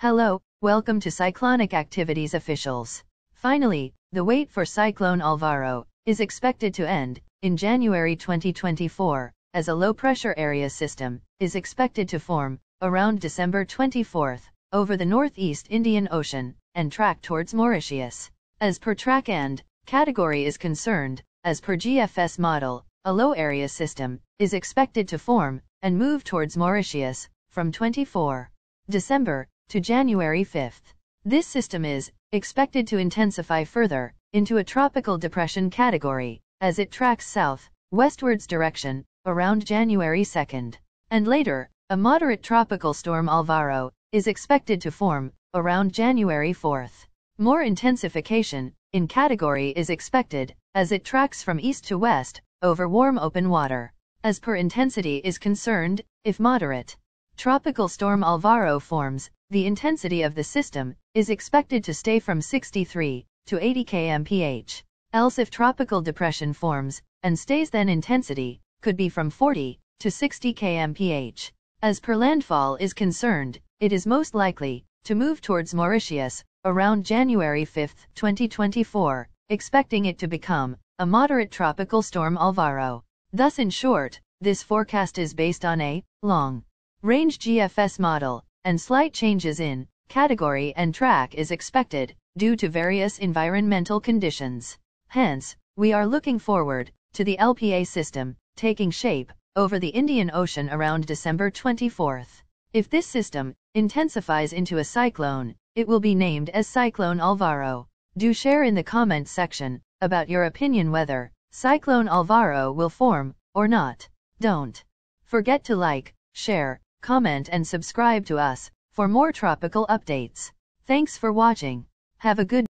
Hello, welcome to Cyclonic Activities Officials. Finally, the wait for Cyclone Alvaro is expected to end in January 2024, as a low-pressure area system is expected to form around December 24th over the northeast Indian Ocean and track towards Mauritius. As per track and category is concerned, as per GFS model, a low-area system is expected to form and move towards Mauritius from 24 December to January 5th. This system is expected to intensify further into a tropical depression category as it tracks south-westwards direction around January 2nd. And later, a moderate tropical storm Alvaro is expected to form around January 4th. More intensification in category is expected as it tracks from east to west over warm open water. As per intensity is concerned, if moderate tropical storm Alvaro forms, the intensity of the system is expected to stay from 63 to 80 km/h. Else if tropical depression forms and stays, then intensity could be from 40 to 60 km/h. As per landfall is concerned, it is most likely to move towards Mauritius around January 5, 2024, expecting it to become a moderate tropical storm Alvaro. Thus in short, this forecast is based on a long-range GFS model, and slight changes in category and track is expected due to various environmental conditions. Hence, we are looking forward to the LPA system taking shape over the Indian Ocean around December 24th. If this system intensifies into a cyclone, it will be named as Cyclone Alvaro. Do share in the comment section about your opinion whether Cyclone Alvaro will form or not. Don't forget to like, share, comment and subscribe to us for more tropical updates. Thanks for watching. Have a good day.